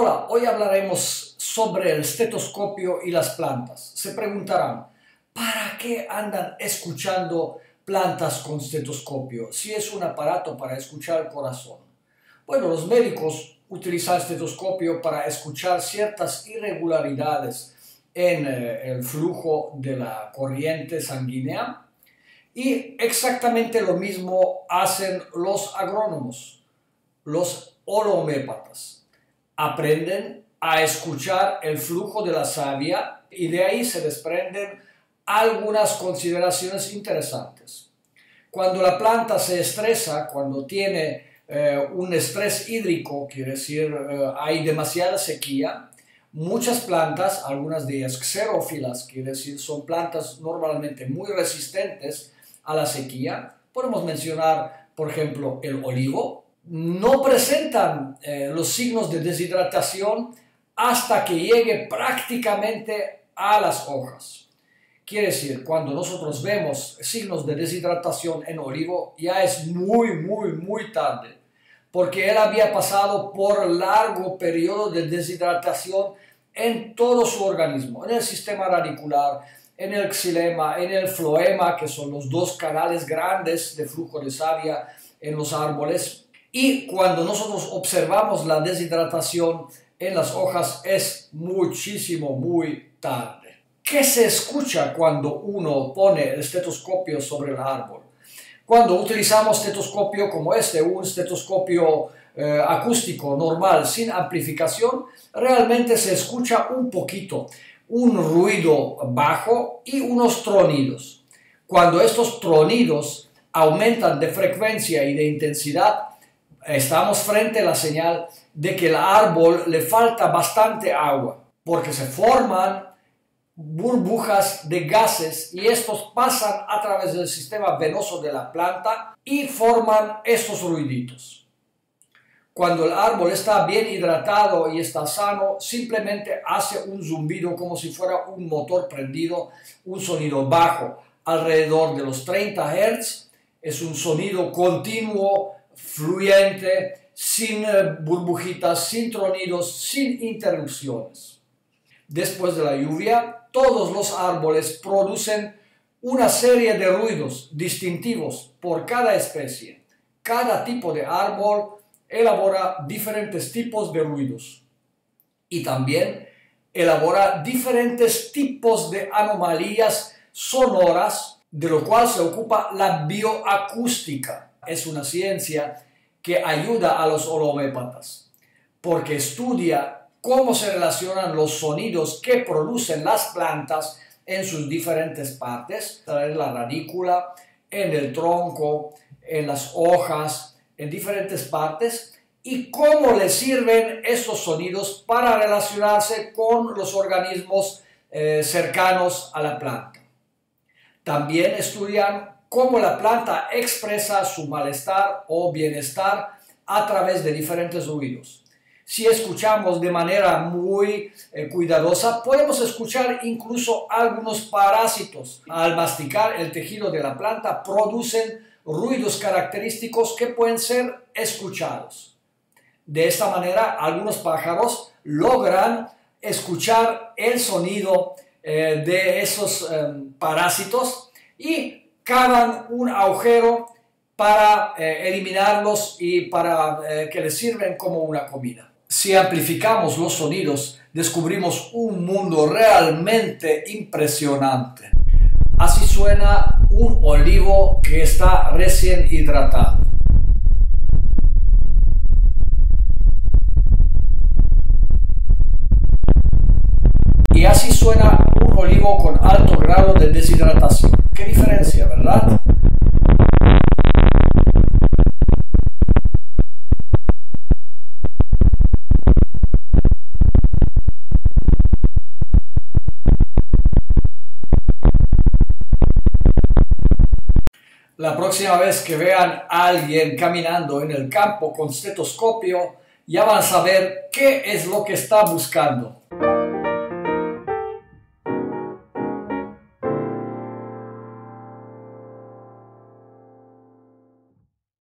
Hola, hoy hablaremos sobre el estetoscopio y las plantas. Se preguntarán, ¿para qué andan escuchando plantas con estetoscopio si es un aparato para escuchar el corazón? Bueno, los médicos utilizan estetoscopio para escuchar ciertas irregularidades en el flujo de la corriente sanguínea y exactamente lo mismo hacen los agrónomos, los holomépatas. Aprenden a escuchar el flujo de la savia y de ahí se desprenden algunas consideraciones interesantes. Cuando la planta se estresa, cuando tiene un estrés hídrico, quiere decir hay demasiada sequía, muchas plantas, algunas de ellas xerófilas, quiere decir son plantas normalmente muy resistentes a la sequía, podemos mencionar por ejemplo el olivo, no presentan los signos de deshidratación hasta que llegue prácticamente a las hojas. Quiere decir, cuando nosotros vemos signos de deshidratación en olivo, ya es muy tarde, porque él había pasado por largo periodo de deshidratación en todo su organismo, en el sistema radicular, en el xilema, en el floema, que son los dos canales grandes de flujo de savia en los árboles. Y cuando nosotros observamos la deshidratación en las hojas es muy tarde. ¿Qué se escucha cuando uno pone el estetoscopio sobre el árbol? Cuando utilizamos estetoscopio como este, un estetoscopio acústico normal sin amplificación, realmente se escucha un poquito, un ruido bajo y unos tronidos. Cuando estos tronidos aumentan de frecuencia y de intensidad, estamos frente a la señal de que al árbol le falta bastante agua, porque se forman burbujas de gases y estos pasan a través del sistema venoso de la planta y forman estos ruiditos. Cuando el árbol está bien hidratado y está sano, simplemente hace un zumbido como si fuera un motor prendido, un sonido bajo, alrededor de los 30 Hz, es un sonido continuo, fluyente, sin burbujitas, sin tronidos, sin interrupciones. Después de la lluvia, todos los árboles producen una serie de ruidos distintivos por cada especie. Cada tipo de árbol elabora diferentes tipos de ruidos y también elabora diferentes tipos de anomalías sonoras, de lo cual se ocupa la bioacústica. Es una ciencia que ayuda a los holomépatas porque estudia cómo se relacionan los sonidos que producen las plantas en sus diferentes partes, en la radícula, en el tronco, en las hojas, en diferentes partes, y cómo les sirven esos sonidos para relacionarse con los organismos cercanos a la planta. También estudian cómo la planta expresa su malestar o bienestar a través de diferentes ruidos. Si escuchamos de manera muy cuidadosa, podemos escuchar incluso algunos parásitos. Al masticar el tejido de la planta, producen ruidos característicos que pueden ser escuchados. De esta manera, algunos pájaros logran escuchar el sonido de esos parásitos y cavan un agujero para eliminarlos y para que les sirven como una comida. Si amplificamos los sonidos, descubrimos un mundo realmente impresionante. Así suena un olivo que está recién hidratado. Y así suena un olivo con alto grado de deshidratación. ¿Qué diferencia, verdad? La próxima vez que vean a alguien caminando en el campo con estetoscopio, ya van a saber qué es lo que está buscando.